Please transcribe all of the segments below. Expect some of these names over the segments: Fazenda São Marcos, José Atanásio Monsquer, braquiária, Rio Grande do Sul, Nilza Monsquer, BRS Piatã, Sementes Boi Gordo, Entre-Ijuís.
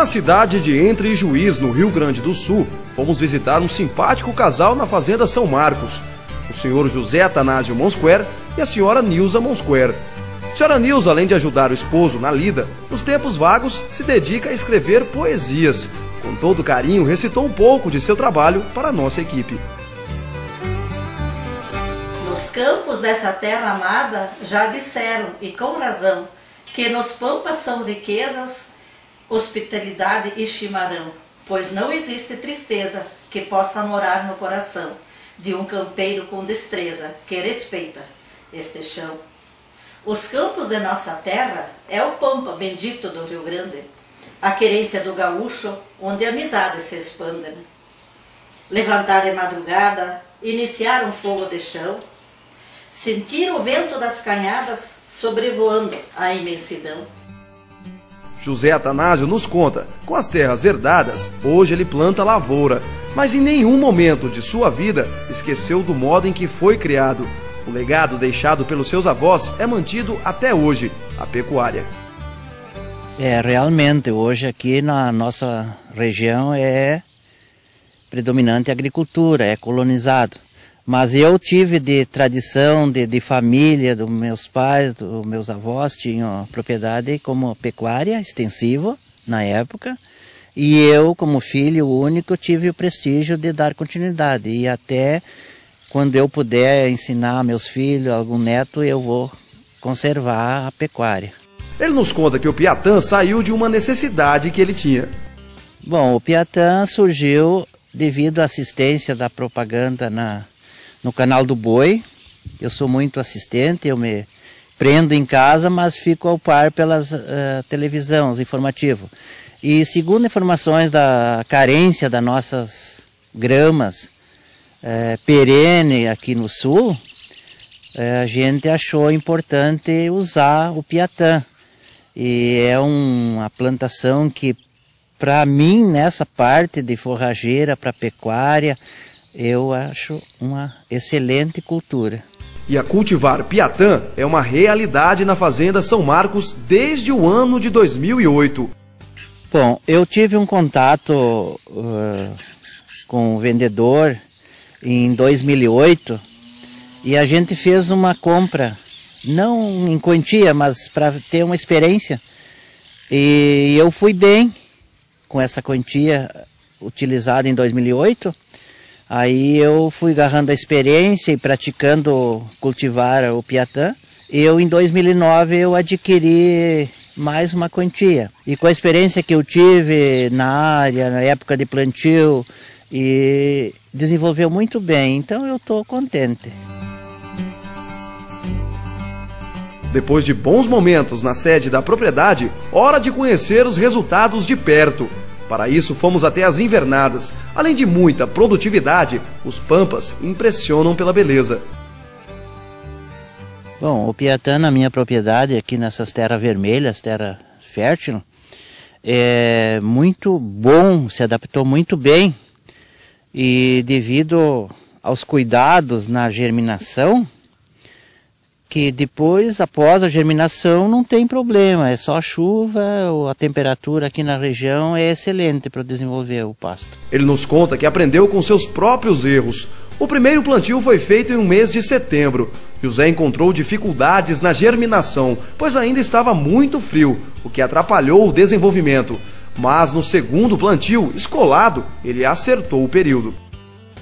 Na cidade de Entre-Ijuís, no Rio Grande do Sul, fomos visitar um simpático casal na Fazenda São Marcos, o senhor José Atanásio Monsquer e a senhora Nilza Monsquer. A senhora Nilza, além de ajudar o esposo na lida, nos tempos vagos se dedica a escrever poesias. Com todo carinho, recitou um pouco de seu trabalho para a nossa equipe. Nos campos dessa terra amada já disseram, e com razão, que nos pampas são riquezas, hospitalidade e chimarrão, pois não existe tristeza que possa morar no coração de um campeiro com destreza que respeita este chão. Os campos de nossa terra é o pampa bendito do Rio Grande, a querência do gaúcho, onde a amizade se expande. Levantar de madrugada, iniciar um fogo de chão, sentir o vento das canhadas sobrevoando a imensidão. José Atanásio nos conta, com as terras herdadas, hoje ele planta lavoura, mas em nenhum momento de sua vida esqueceu do modo em que foi criado. O legado deixado pelos seus avós é mantido até hoje, a pecuária. Realmente, hoje aqui na nossa região é predominante a agricultura, é colonizado. Mas eu tive de tradição, de família, dos meus pais, dos meus avós, tinham propriedade como pecuária extensiva na época. E eu, como filho único, tive o prestígio de dar continuidade. E até quando eu puder ensinar meus filhos, algum neto, eu vou conservar a pecuária. Ele nos conta que o Piatã saiu de uma necessidade que ele tinha. Bom, o Piatã surgiu devido à assistência da propaganda no canal do boi. Eu sou muito assistente, eu me prendo em casa, mas fico ao par pelas televisões, informativo. E segundo informações da carência das nossas gramas perene aqui no sul, a gente achou importante usar o Piatã. E é uma plantação que, para mim, nessa parte de forrageira para pecuária, eu acho uma excelente cultura. E a cultivar Piatã é uma realidade na Fazenda São Marcos desde o ano de 2008. Bom, eu tive um contato com o vendedor em 2008 e a gente fez uma compra, não em quantia, mas para ter uma experiência. E eu fui bem com essa quantia utilizada em 2008, aí eu fui agarrando a experiência e praticando cultivar o Piatã. Eu, em 2009, eu adquiri mais uma quantia. E com a experiência que eu tive na área, na época de plantio, e desenvolveu muito bem, então eu estou contente. Depois de bons momentos na sede da propriedade, hora de conhecer os resultados de perto. Para isso, fomos até as invernadas. Além de muita produtividade, os pampas impressionam pela beleza. Bom, o Piatã, na minha propriedade, aqui nessas terras vermelhas, terra fértil, é muito bom, se adaptou muito bem. E devido aos cuidados na germinação, que depois, após a germinação, não tem problema, é só a chuva, a temperatura aqui na região é excelente para desenvolver o pasto. Ele nos conta que aprendeu com seus próprios erros. O primeiro plantio foi feito em um mês de setembro. José encontrou dificuldades na germinação, pois ainda estava muito frio, o que atrapalhou o desenvolvimento. Mas no segundo plantio, escolado, ele acertou o período.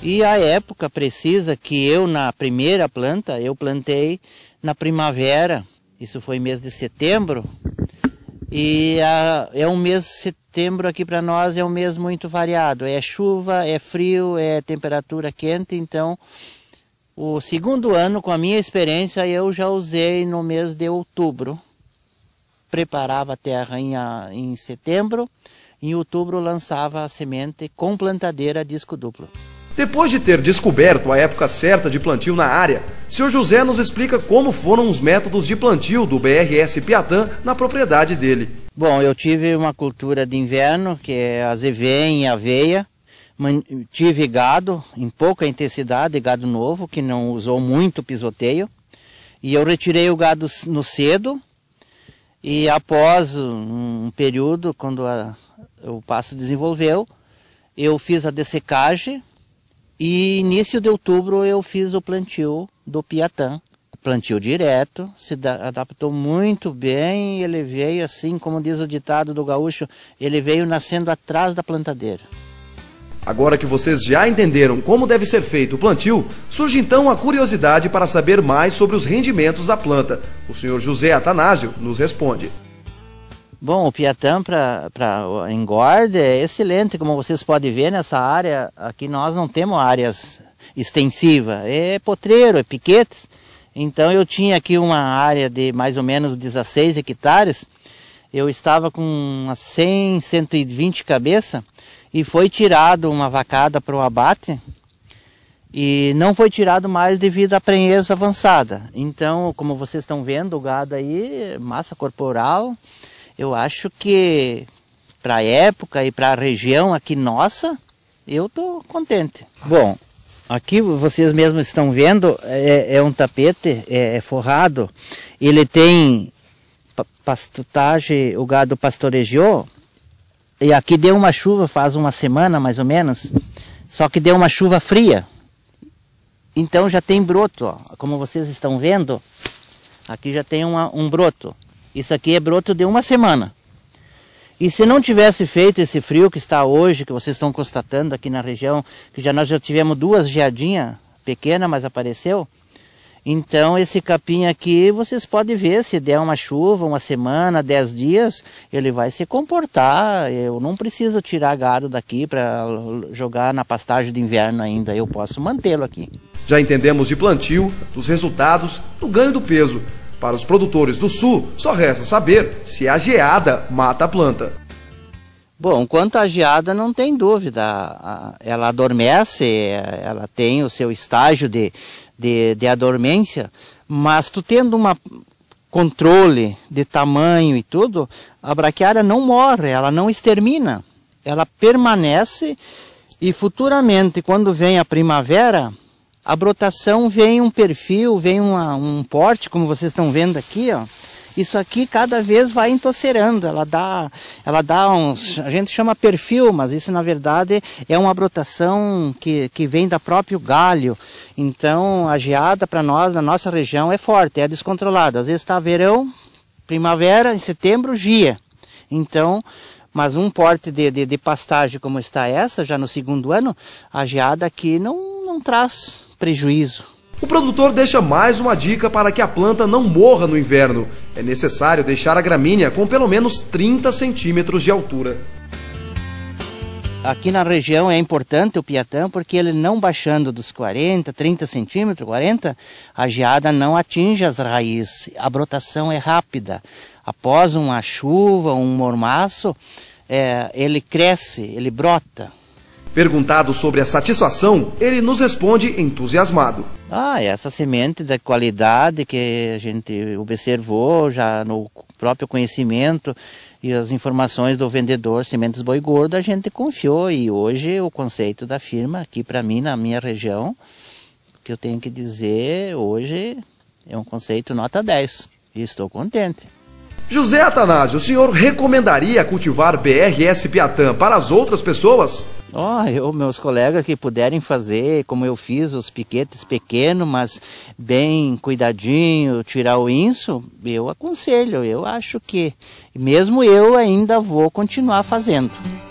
E a época precisa que eu, na primeira planta, eu plantei na primavera, isso foi mês de setembro, e é um mês de setembro aqui para nós, é um mês muito variado, é chuva, é frio, é temperatura quente, então o segundo ano, com a minha experiência, eu já usei no mês de outubro, preparava a terra em setembro, em outubro lançava a semente com plantadeira disco duplo. Depois de ter descoberto a época certa de plantio na área, Sr. José nos explica como foram os métodos de plantio do BRS Piatã na propriedade dele. Bom, eu tive uma cultura de inverno, que é azevém e aveia. Tive gado em pouca intensidade, gado novo, que não usou muito pisoteio. E eu retirei o gado no cedo e após um período, quando o pasto desenvolveu, eu fiz a dessecagem e início de outubro eu fiz o plantio do Piatã. Plantio direto, se adaptou muito bem, ele veio assim, como diz o ditado do gaúcho, ele veio nascendo atrás da plantadeira. Agora que vocês já entenderam como deve ser feito o plantio, surge então a curiosidade para saber mais sobre os rendimentos da planta. O senhor José Atanásio nos responde. Bom, o Piatã para engorda é excelente, como vocês podem ver nessa área, aqui nós não temos áreas extensivas, é potreiro, é piquetes. Então eu tinha aqui uma área de mais ou menos 16 hectares, eu estava com umas 100, 120 cabeças e foi tirado uma vacada para o abate e não foi tirado mais devido à prenhez avançada. Então, como vocês estão vendo o gado aí, massa corporal, eu acho que para a época e para a região aqui nossa, eu estou contente. Bom, aqui vocês mesmos estão vendo, é um tapete, é forrado, ele tem pastutagem, o gado pastorejou, e aqui deu uma chuva faz uma semana mais ou menos, só que deu uma chuva fria, então já tem broto, ó. Como vocês estão vendo, aqui já tem um broto, isso aqui é broto de uma semana. E se não tivesse feito esse frio que está hoje, que vocês estão constatando aqui na região, que já nós já tivemos duas geadinhas pequenas, mas apareceu, então esse capim aqui, vocês podem ver, se der uma chuva, uma semana, 10 dias, ele vai se comportar, eu não preciso tirar gado daqui para jogar na pastagem de inverno ainda, eu posso mantê-lo aqui. Já entendemos de plantio, dos resultados, do ganho do peso. Para os produtores do Sul, só resta saber se a geada mata a planta. Bom, quanto à geada, não tem dúvida. Ela adormece, ela tem o seu estágio de adormência, mas tu tendo um controle de tamanho e tudo, a braquiária não morre, ela não extermina. Ela permanece e futuramente, quando vem a primavera, a brotação vem um perfil, vem um porte, como vocês estão vendo aqui, ó. Isso aqui cada vez vai entocerando, ela dá uns, a gente chama perfil, mas isso na verdade é uma brotação que vem do próprio galho. Então a geada para nós, na nossa região, é forte, é descontrolada. Às vezes está verão, primavera, em setembro, gia. Então, mas um porte de pastagem como está essa, já no segundo ano, a geada aqui não traz prejuízo. O produtor deixa mais uma dica para que a planta não morra no inverno. É necessário deixar a gramínea com pelo menos 30 centímetros de altura. Aqui na região é importante o Piatã porque ele não baixando dos 40, 30 centímetros, 40, a geada não atinge as raízes. A brotação é rápida. Após uma chuva, um mormaço, ele cresce, ele brota. Perguntado sobre a satisfação, ele nos responde entusiasmado. Essa semente da qualidade que a gente observou já no próprio conhecimento e as informações do vendedor Sementes Boi Gordo, a gente confiou. E hoje o conceito da firma aqui para mim, na minha região, que eu tenho que dizer, hoje é um conceito nota 10 e estou contente. José Atanásio, o senhor recomendaria cultivar BRS Piatã para as outras pessoas? Meus colegas que puderem fazer, como eu fiz, os piquetes pequenos, mas bem cuidadinho, tirar o inso, eu aconselho. Eu acho que mesmo eu ainda vou continuar fazendo.